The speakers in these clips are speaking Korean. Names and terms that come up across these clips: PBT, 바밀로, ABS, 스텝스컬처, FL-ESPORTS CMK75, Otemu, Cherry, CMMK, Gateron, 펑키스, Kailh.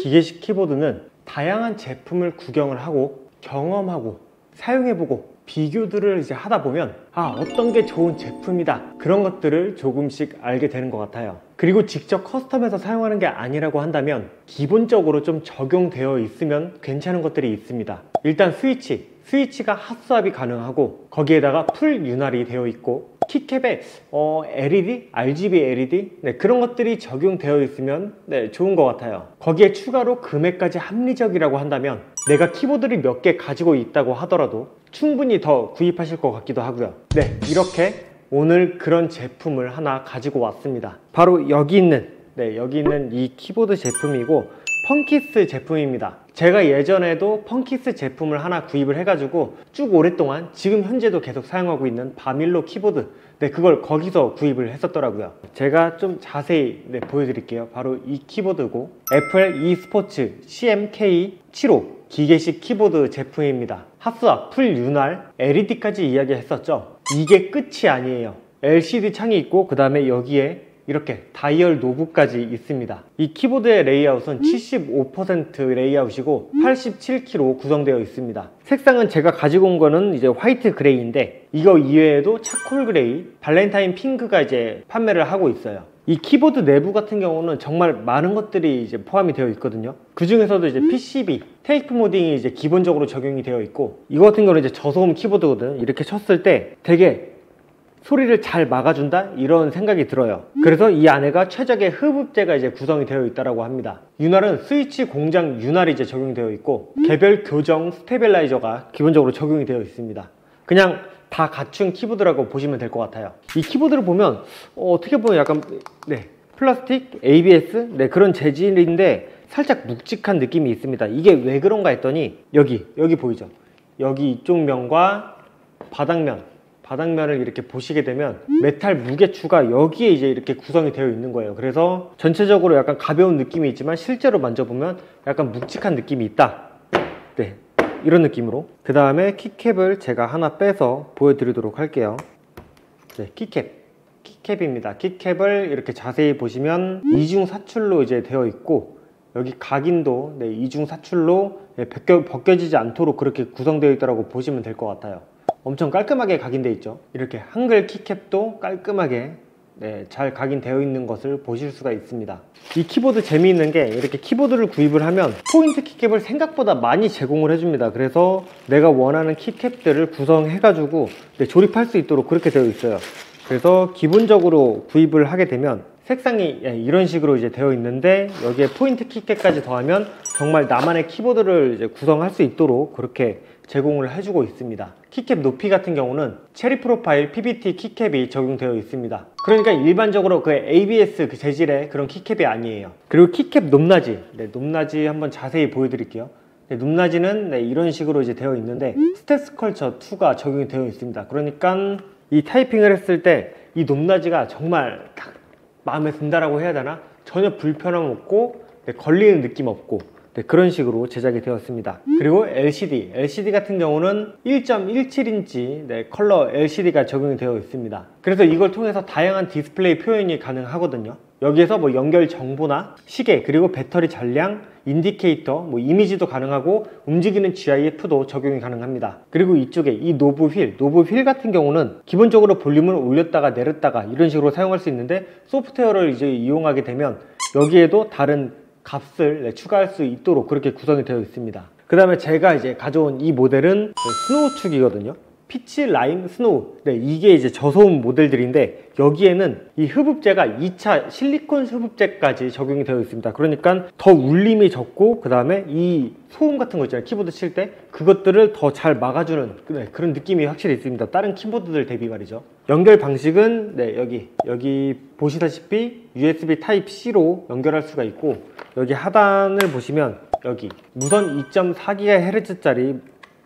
기계식 키보드는 다양한 제품을 구경을 하고 경험하고 사용해보고 비교들을 이제 하다 보면 아, 어떤 게 좋은 제품이다, 그런 것들을 조금씩 알게 되는 것 같아요. 그리고 직접 커스텀해서 사용하는 게 아니라고 한다면 기본적으로 좀 적용되어 있으면 괜찮은 것들이 있습니다. 일단 스위치가 핫스왑이 가능하고 거기에다가 풀 윤활이 되어 있고 키캡에 LED? RGB LED? 네, 그런 것들이 적용되어 있으면 네, 좋은 것 같아요. 거기에 추가로 금액까지 합리적이라고 한다면 내가 키보드를 몇 개 가지고 있다고 하더라도 충분히 더 구입하실 것 같기도 하고요. 네, 이렇게 오늘 그런 제품을 하나 가지고 왔습니다. 바로 여기 있는 이 키보드 제품이고 펑키스 제품입니다. 제가 예전에도 펑키스 제품을 하나 구입을 해가지고 쭉 오랫동안 지금 현재도 계속 사용하고 있는 바밀로 키보드, 네, 그걸 거기서 구입을 했었더라고요. 제가 좀 자세히 네, 보여드릴게요. 바로 이 키보드고 FL-ESPORTS CMK75 기계식 키보드 제품입니다. 핫스왑, 풀 윤활, LED까지 이야기했었죠. 이게 끝이 아니에요. LCD 창이 있고 그 다음에 여기에 이렇게 다이얼 노브까지 있습니다. 이 키보드의 레이아웃은 75% 레이아웃이고 87키로 구성되어 있습니다. 색상은 제가 가지고 온 거는 이제 화이트 그레이인데 이거 이외에도 차콜 그레이, 발렌타인 핑크가 이제 판매를 하고 있어요. 이 키보드 내부 같은 경우는 정말 많은 것들이 이제 포함이 되어 있거든요. 그 중에서도 이제 PCB, 테이프 모딩이 이제 기본적으로 적용이 되어 있고, 이거 같은 경우는 이제 저소음 키보드거든. 이렇게 쳤을 때 되게 소리를 잘 막아준다, 이런 생각이 들어요. 그래서 이 안에가 최적의 흡음재가 이제 구성이 되어 있다고 합니다. 윤활은 스위치 공장 윤활이 이제 적용되어 있고 개별 교정 스테빌라이저가 기본적으로 적용이 되어 있습니다. 그냥 다 갖춘 키보드라고 보시면 될 것 같아요. 이 키보드를 보면 어떻게 보면 약간 네, 플라스틱, ABS 네, 그런 재질인데 살짝 묵직한 느낌이 있습니다. 이게 왜 그런가 했더니 여기 보이죠? 여기 이쪽 면과 바닥면을 이렇게 보시게 되면 메탈 무게추가 여기에 이제 이렇게 구성이 되어 있는 거예요. 그래서 전체적으로 약간 가벼운 느낌이 있지만 실제로 만져보면 약간 묵직한 느낌이 있다, 네, 이런 느낌으로. 그 다음에 키캡을 제가 하나 빼서 보여드리도록 할게요. 네, 키캡입니다. 키캡을 이렇게 자세히 보시면 이중 사출로 이제 되어 있고 여기 각인도 네, 이중 사출로 네, 벗겨지지 않도록 그렇게 구성되어 있다고 보시면 될 것 같아요. 엄청 깔끔하게 각인되어 있죠. 이렇게 한글 키캡도 깔끔하게 네, 잘 각인되어 있는 것을 보실 수가 있습니다. 이 키보드 재미있는 게 이렇게 키보드를 구입을 하면 포인트 키캡을 생각보다 많이 제공을 해줍니다. 그래서 내가 원하는 키캡들을 구성해가지고 네, 조립할 수 있도록 그렇게 되어 있어요. 그래서 기본적으로 구입을 하게 되면 색상이 네, 이런 식으로 이제 되어 있는데 여기에 포인트 키캡까지 더하면 정말 나만의 키보드를 이제 구성할 수 있도록 그렇게 제공을 해주고 있습니다. 키캡 높이 같은 경우는 체리 프로파일 PBT 키캡이 적용되어 있습니다. 그러니까 일반적으로 그 ABS 그 재질의 그런 키캡이 아니에요. 그리고 키캡 높낮이, 네, 높낮이 한번 자세히 보여드릴게요. 네, 높낮이는 네, 이런 식으로 이제 되어 있는데 스텝스컬처 2가 적용이 되어 있습니다. 그러니까 이 타이핑을 했을 때 이 높낮이가 정말 딱 마음에 든다라고 해야 되나? 전혀 불편함 없고 네, 걸리는 느낌 없고 네, 그런 식으로 제작이 되었습니다. 그리고 LCD 같은 경우는 1.17인치 네, 컬러 LCD가 적용이 되어 있습니다. 그래서 이걸 통해서 다양한 디스플레이 표현이 가능하거든요. 여기에서 뭐 연결 정보나 시계, 그리고 배터리 잔량, 인디케이터, 뭐 이미지도 가능하고 움직이는 GIF도 적용이 가능합니다. 그리고 이쪽에 이 노브 휠 같은 경우는 기본적으로 볼륨을 올렸다가 내렸다가 이런 식으로 사용할 수 있는데 소프트웨어를 이제 이용하게 되면 여기에도 다른 값을 네, 추가할 수 있도록 그렇게 구성이 되어 있습니다. 그 다음에 제가 이제 가져온 이 모델은 네, 스노우축이거든요. 피치, 라임, 스노우 네, 이게 이제 저소음 모델들인데 여기에는 이 흡음재가 2차 실리콘 흡음재까지 적용이 되어 있습니다. 그러니까 더 울림이 적고 그 다음에 이 소음 같은 거 있잖아요, 키보드 칠 때 그것들을 더 잘 막아주는 네, 그런 느낌이 확실히 있습니다. 다른 키보드들 대비 말이죠. 연결 방식은 네, 여기 보시다시피 USB Type-C로 연결할 수가 있고 여기 하단을 보시면 여기 무선 2.4GHz 짜리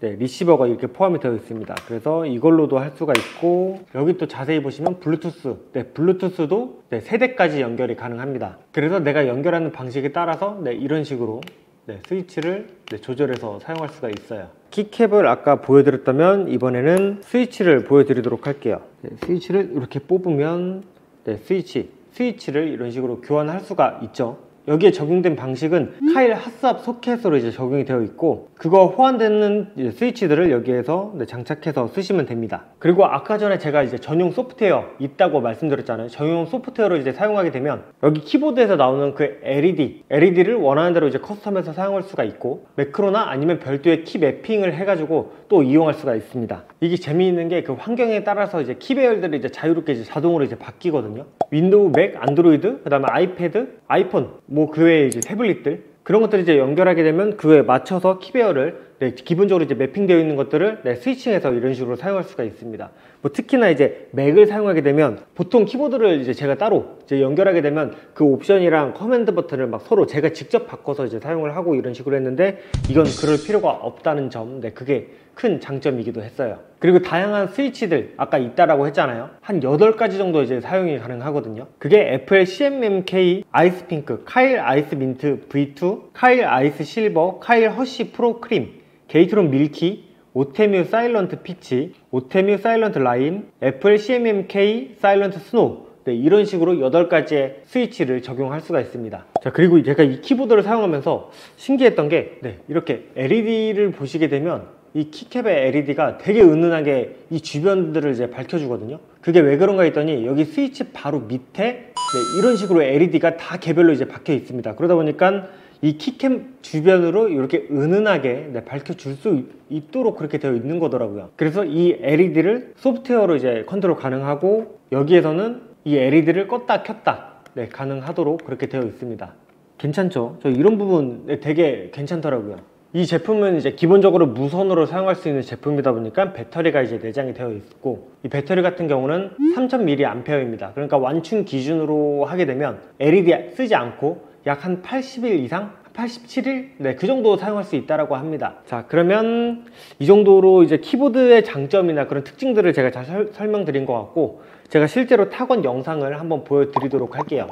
네, 리시버가 이렇게 포함이 되어 있습니다. 그래서 이걸로도 할 수가 있고 여기 또 자세히 보시면 블루투스 네, 블루투스도 네, 3대까지 연결이 가능합니다. 그래서 내가 연결하는 방식에 따라서 네, 이런 식으로 네, 스위치를 네, 조절해서 사용할 수가 있어요. 키캡을 아까 보여드렸다면 이번에는 스위치를 보여드리도록 할게요. 네, 스위치를 이렇게 뽑으면 네, 스위치를 이런 식으로 교환할 수가 있죠. 여기에 적용된 방식은 카일 핫삽 소켓으로 이제 적용이 되어 있고, 그거 호환되는 스위치들을 여기에서 장착해서 쓰시면 됩니다. 그리고 아까 전에 제가 이제 전용 소프트웨어 있다고 말씀드렸잖아요. 전용 소프트웨어를 이제 사용하게 되면 여기 키보드에서 나오는 그 LED를 원하는 대로 이제 커스텀해서 사용할 수가 있고, 매크로나 아니면 별도의 키 매핑을 해가지고 또 이용할 수가 있습니다. 이게 재미있는 게 그 환경에 따라서 이제 키 배열들이 이제 자유롭게 이제 자동으로 이제 바뀌거든요. 윈도우, 맥, 안드로이드, 그 다음에 아이패드, 아이폰, 뭐 그 외에 이제 태블릿들, 그런 것들을 이제 연결하게 되면 그에 맞춰서 키 배열을 기본적으로 이제 매핑되어 있는 것들을 스위칭해서 이런 식으로 사용할 수가 있습니다. 뭐 특히나 이제 맥을 사용하게 되면 보통 키보드를 이제 제가 따로 이제 연결하게 되면 그 옵션이랑 커맨드 버튼을 막 서로 제가 직접 바꿔서 이제 사용을 하고 이런 식으로 했는데, 이건 그럴 필요가 없다는 점, 그게 큰 장점이기도 했어요. 그리고 다양한 스위치들 아까 있다라고 했잖아요. 한 8가지 정도 이제 사용이 가능하거든요. 그게 FL CMMK, 아이스 핑크, 카일 아이스 민트 V2, 카일 아이스 실버, 카일 허쉬 프로 크림, 게이트론 밀키, 오테뮤 사일런트 피치, 오테뮤 사일런트 라임, 애플 CMMK 사일런트 스노우, 이런 식으로 8가지의 스위치를 적용할 수가 있습니다. 자, 그리고 제가 이 키보드를 사용하면서 신기했던 게 이렇게 LED를 보시게 되면 이 키캡의 LED가 되게 은은하게 이 주변들을 이제 밝혀주거든요. 그게 왜 그런가 했더니 여기 스위치 바로 밑에 이런 식으로 LED가 다 개별로 이제 박혀 있습니다. 그러다 보니까 이 키캡 주변으로 이렇게 은은하게 밝혀줄 수 있도록 그렇게 되어 있는 거더라고요. 그래서 이 LED를 소프트웨어로 이제 컨트롤 가능하고, 여기에서는 이 LED를 껐다 켰다 가능하도록 그렇게 되어 있습니다. 괜찮죠? 저 이런 부분 되게 괜찮더라고요. 이 제품은 이제 기본적으로 무선으로 사용할 수 있는 제품이다 보니까 배터리가 이제 내장이 되어 있고, 이 배터리 같은 경우는 3000mAh입니다. 그러니까 완충 기준으로 하게 되면 LED 쓰지 않고 약 한 80일 이상? 87일? 그 정도 사용할 수 있다라고 합니다. 자, 그러면 이 정도로 이제 키보드의 장점이나 그런 특징들을 제가 잘 설명드린 것 같고, 제가 실제로 타건 영상을 한번 보여드리도록 할게요.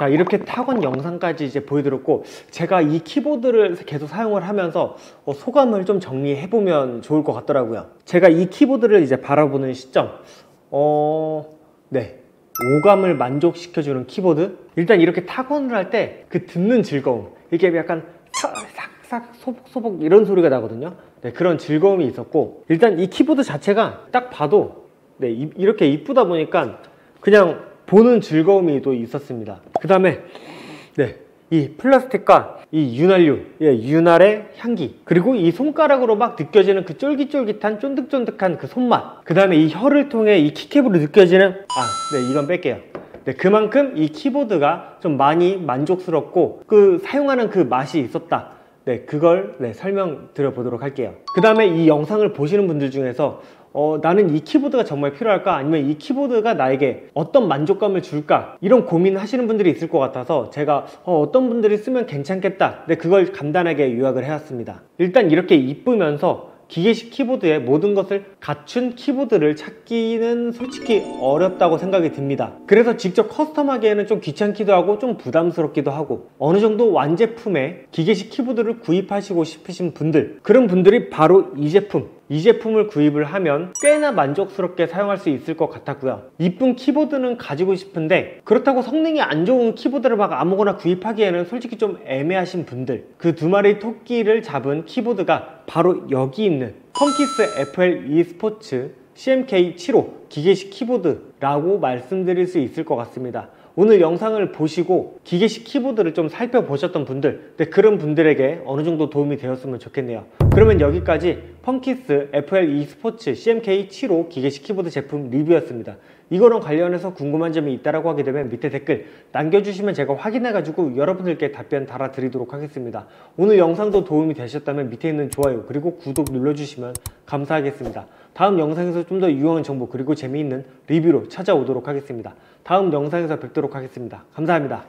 자, 이렇게 타건 영상까지 이제 보여드렸고, 제가 이 키보드를 계속 사용을 하면서 소감을 좀 정리해보면 좋을 것 같더라고요. 제가 이 키보드를 이제 바라보는 시점, 오감을 만족시켜주는 키보드. 일단 이렇게 타건을 할 때 그 듣는 즐거움, 이게 약간 싹싹 소복소복 이런 소리가 나거든요. 그런 즐거움이 있었고, 일단 이 키보드 자체가 딱 봐도 이렇게 이쁘다 보니까 그냥 보는 즐거움이 또 있었습니다. 그 다음에 이 플라스틱과 이 윤활유, 윤활의 향기, 그리고 이 손가락으로 막 느껴지는 그 쫄깃쫄깃한 쫀득쫀득한 그 손맛, 그 다음에 이 혀를 통해 이 키캡으로 느껴지는 이건 뺄게요. 그만큼 이 키보드가 좀 많이 만족스럽고 그 사용하는 그 맛이 있었다. 그걸 설명드려 보도록 할게요. 그 다음에 이 영상을 보시는 분들 중에서 나는 이 키보드가 정말 필요할까? 아니면 이 키보드가 나에게 어떤 만족감을 줄까? 이런 고민하시는 분들이 있을 것 같아서 제가 어떤 분들이 쓰면 괜찮겠다, 그걸 간단하게 요약을 해왔습니다. 일단 이렇게 이쁘면서 기계식 키보드의 모든 것을 갖춘 키보드를 찾기는 솔직히 어렵다고 생각이 듭니다. 그래서 직접 커스텀하기에는 좀 귀찮기도 하고 좀 부담스럽기도 하고, 어느 정도 완제품의 기계식 키보드를 구입하시고 싶으신 분들, 그런 분들이 바로 이 제품을 구입을 하면 꽤나 만족스럽게 사용할 수 있을 것 같았고요. 이쁜 키보드는 가지고 싶은데 그렇다고 성능이 안 좋은 키보드를 막 아무거나 구입하기에는 솔직히 좀 애매하신 분들, 그 두 마리 토끼를 잡은 키보드가 바로 여기 있는 펑키스 FL-ESPORTS CMK75 기계식 키보드라고 말씀드릴 수 있을 것 같습니다. 오늘 영상을 보시고 기계식 키보드를 좀 살펴보셨던 분들, 네, 그런 분들에게 어느 정도 도움이 되었으면 좋겠네요. 그러면 여기까지 펑키스 FL-ESPORTS CMK75 기계식 키보드 제품 리뷰였습니다. 이거랑 관련해서 궁금한 점이 있다고 하게 되면 밑에 댓글 남겨주시면 제가 확인해가지고 여러분들께 답변 달아드리도록 하겠습니다. 오늘 영상도 도움이 되셨다면 밑에 있는 좋아요 그리고 구독 눌러주시면 감사하겠습니다. 다음 영상에서 좀 더 유용한 정보 그리고 재미있는 리뷰로 찾아오도록 하겠습니다. 다음 영상에서 뵙도록 하겠습니다. 감사합니다.